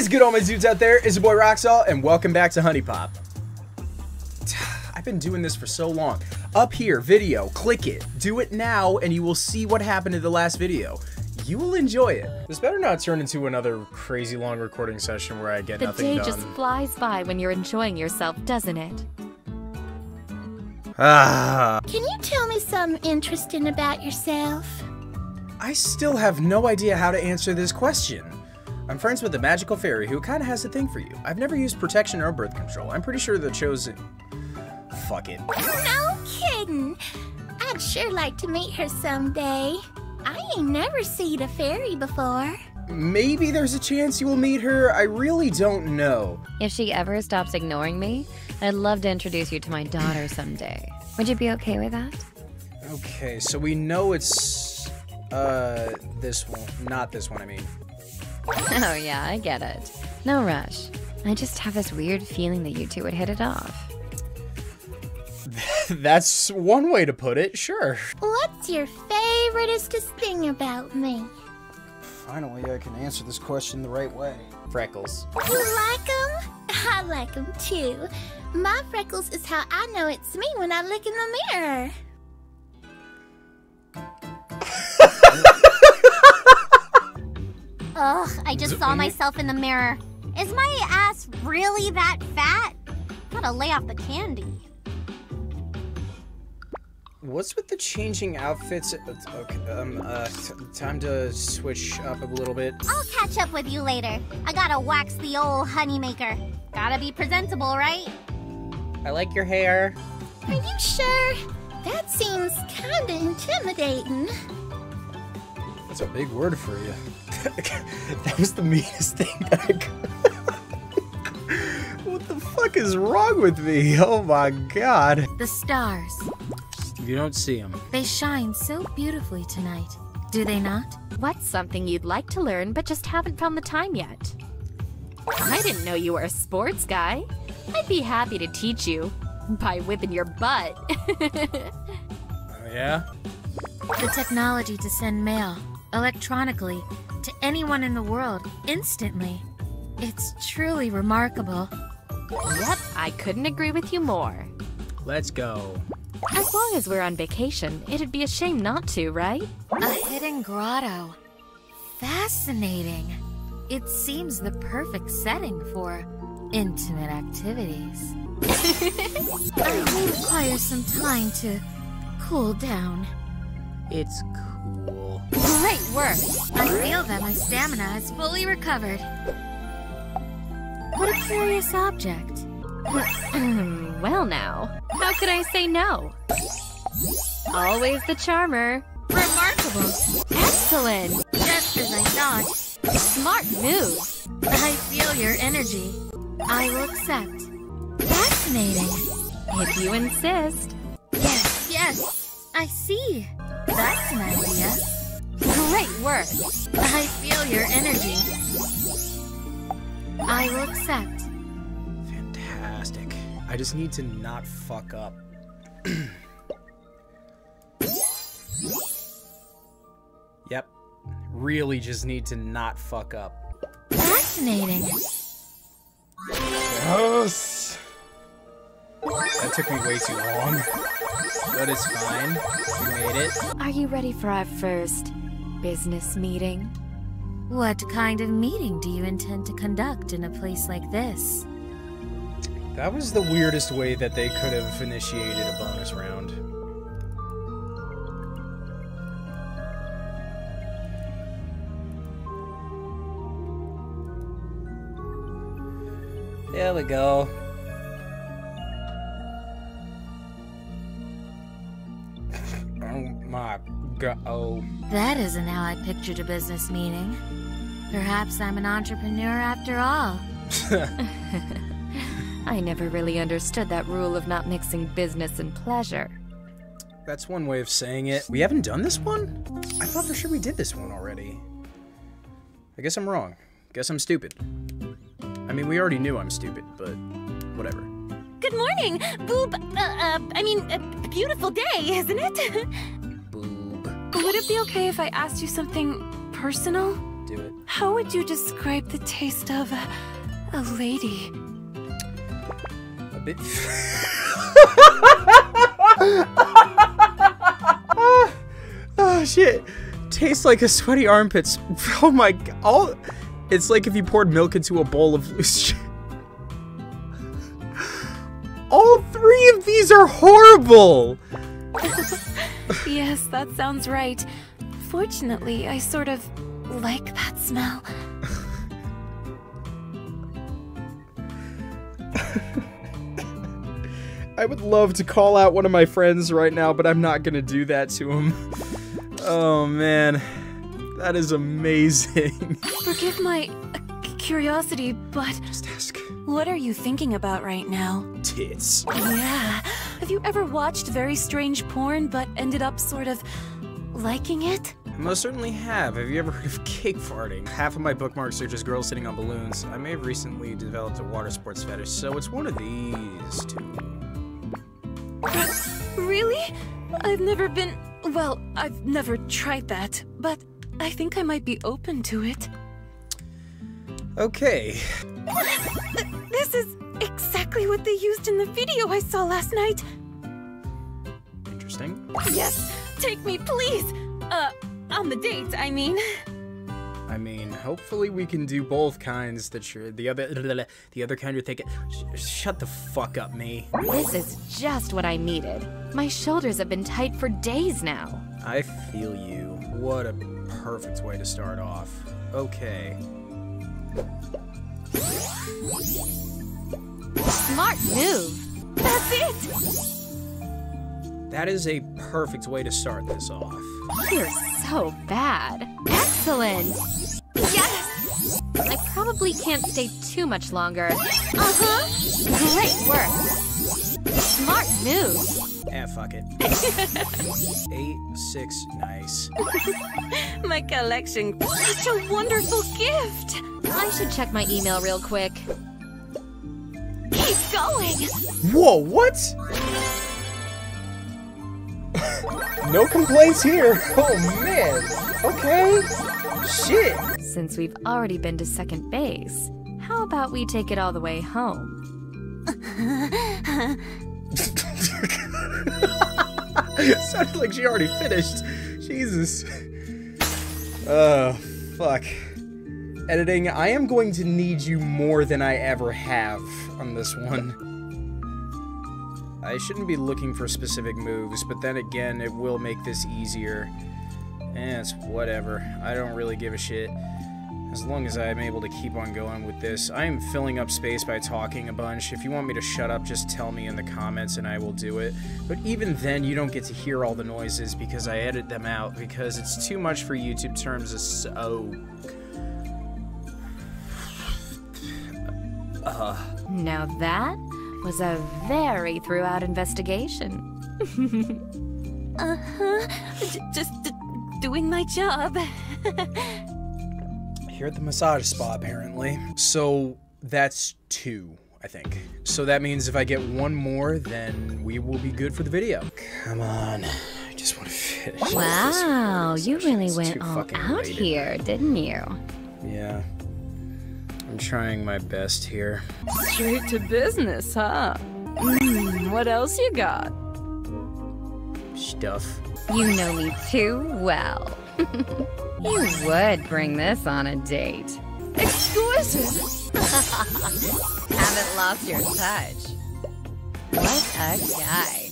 What is good, all my dudes out there? It's your boy Roxalt, and welcome back to Honey Pop. I've been doing this for so long. Up here, video, click it, do it now, and you will see what happened in the last video. You will enjoy it. This better not turn into another crazy long recording session where I get nothing done. The day just flies by when you're enjoying yourself, doesn't it? Can you tell me something interesting about yourself? I still have no idea how to answer this question. I'm friends with the magical fairy who kind of has a thing for you. I've never used protection or birth control. I'm pretty sure the chosen... Fuck it. No kidding! I'd sure like to meet her someday. I ain't never seen a fairy before. Maybe there's a chance you will meet her. I really don't know. If she ever stops ignoring me, I'd love to introduce you to my daughter someday. Would you be okay with that? Okay, so we know it's... this one. Not this one, I mean. Oh yeah, I get it. No rush. I just have this weird feeling that you two would hit it off. That's one way to put it, sure. What's your favoriteest thing about me? Finally, I can answer this question the right way. Freckles. You like them? I like them too. My freckles is how I know it's me when I look in the mirror. Ugh, I just saw myself in the mirror. Is my ass really that fat? Gotta lay off the candy. What's with the changing outfits? Okay, time to switch up a little bit. I'll catch up with you later. I gotta wax the old honey maker. Gotta be presentable, right? I like your hair. Are you sure? That seems kinda intimidating. That's a big word for you. That was the meanest thing that I could. What the fuck is wrong with me? Oh my god. The stars. You don't see them. They shine so beautifully tonight, do they not? What's something you'd like to learn but just haven't found the time yet? I didn't know you were a sports guy. I'd be happy to teach you by whipping your butt. Oh yeah? The technology to send mail electronically to anyone in the world instantly. It's truly remarkable. Yep, I couldn't agree with you more. Let's go. As long as we're on vacation, it'd be a shame not to, right? A hidden grotto. Fascinating. It seems the perfect setting for intimate activities. I do require some time to cool down. It's cool. Great work! I feel that my stamina is fully recovered. What a curious object. Well now, how could I say no? Always the charmer. Remarkable. Excellent. Just as I thought. Smart move. I feel your energy. I will accept. Fascinating. If you insist. Yes, yes. I see. That's an idea. Great work. I feel your energy. I will accept. Fantastic. I just need to not fuck up. Yep. Really just need to not fuck up. Fascinating. Gross. That took me way too long. But it's fine. We made it. Are you ready for our first business meeting? What kind of meeting do you intend to conduct in a place like this? That was the weirdest way that they could have initiated a bonus round. There we go. Oh. That isn't how I pictured a business meeting. Perhaps I'm an entrepreneur after all. I never really understood that rule of not mixing business and pleasure. That's one way of saying it. We haven't done this one? I thought for sure we did this one already. I guess I'm wrong. Guess I'm stupid. I mean, we already knew I'm stupid, but whatever. Good morning, boob. I mean, a beautiful day, isn't it? Would it be okay if I asked you something personal? do it. How would you describe the taste of a lady? A bit... oh, shit. Tastes like a sweaty armpits. Oh my god. It's like if you poured milk into a bowl of loose shit. All three of these are horrible! Yes, that sounds right. Fortunately, I sort of like that smell. I would love to call out one of my friends right now, but I'm not gonna do that to him. Oh man, that is amazing. Forgive my curiosity, but... Just ask. What are you thinking about right now? Tits. Yeah. Have you ever watched very strange porn, but ended up sort of liking it? I most certainly have. Have you ever heard of cake farting? Half of my bookmarks are just girls sitting on balloons. I may have recently developed a water sports fetish, so it's one of these two. Really? Well, I've never tried that, but I think I might be open to it. Okay. This is exactly what they used in the video I saw last night. Interesting. Yes, take me, please. On the date, I mean. I mean, hopefully we can do both kinds. The other kind you're thinking. Shut the fuck up, me. This is just what I needed. My shoulders have been tight for days now. I feel you. What a perfect way to start off. Okay. Smart move. That's it. That is a perfect way to start this off. You're so bad. Excellent. Yes. I probably can't stay too much longer. Great work. Smart move. Eh, fuck it. 8, 6, nice. My collection. Such a wonderful gift. I should check my email real quick. Keep going! Whoa, what? No complaints here. Oh, man. Okay. Shit. Since we've already been to second base, how about we take it all the way home? Sounded like she already finished. Jesus. Oh, fuck. Editing, I am going to need you more than I ever have on this one. I shouldn't be looking for specific moves, but then again, it will make this easier. Eh, it's whatever. I don't really give a shit. As long as I am able to keep on going with this, I am filling up space by talking a bunch. If you want me to shut up, just tell me in the comments and I will do it. But even then, you don't get to hear all the noises because I edit them out because it's too much for YouTube terms of so... Now that was a very thorough investigation. Just doing my job. Here at the massage spa, apparently. So that's 2, I think. So that means if I get one more, then we will be good for the video. Come on. I just want to finish. Wow, you really went all out here, didn't you? Yeah. I'm trying my best here. Straight to business, huh? What else you got? Stuff. You know me too well. You would bring this on a date. Exquisite! Haven't lost your touch. What a guy.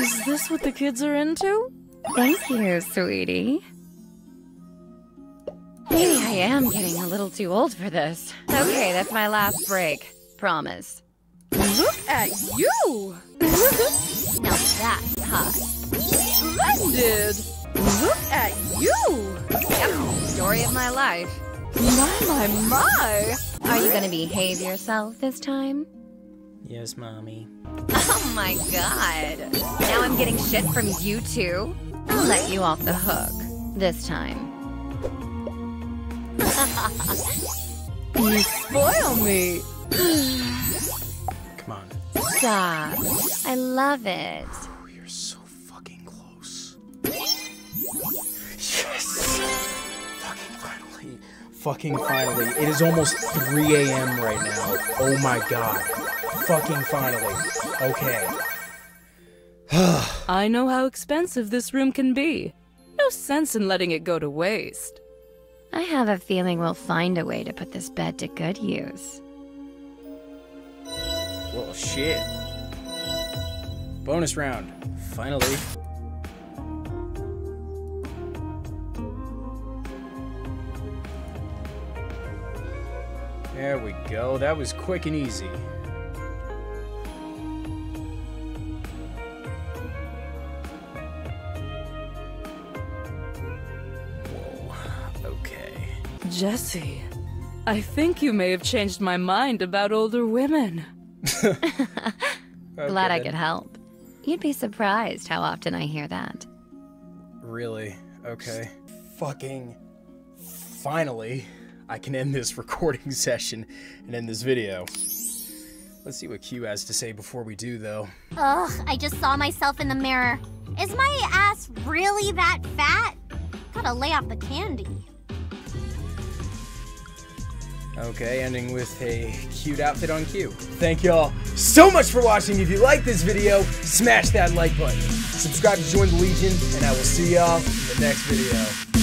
Is this what the kids are into? Thank you, sweetie. Maybe I am getting a little too old for this. Okay, that's my last break. Promise. Look at you! Now that's hot. Splendid! Look at you! Yep, story of my life. My, my! Are you gonna behave yourself this time? Yes, mommy. Oh my god! Now I'm getting shit from you too? I'll let you off the hook. This time. You spoil me! Come on. Stop. I love it. Oh, you're so fucking close. Yes! Fucking finally. It is almost 3 a.m. right now. Oh my god. Fucking finally. Okay. I know how expensive this room can be. No sense in letting it go to waste. I have a feeling we'll find a way to put this bed to good use. Well, shit. Bonus round. Finally. There we go. That was quick and easy. Whoa. Okay. Jesse, I think you may have changed my mind about older women. Okay. Glad I could help. You'd be surprised how often I hear that. Really? Okay. Fucking finally. I can end this recording session and end this video. Let's see what Q has to say before we do, though. Ugh, I just saw myself in the mirror. Is my ass really that fat? Gotta lay off the candy. Okay, ending with a cute outfit on Q. Thank y'all so much for watching. If you like this video, smash that like button. Subscribe to join the Legion, and I will see y'all in the next video.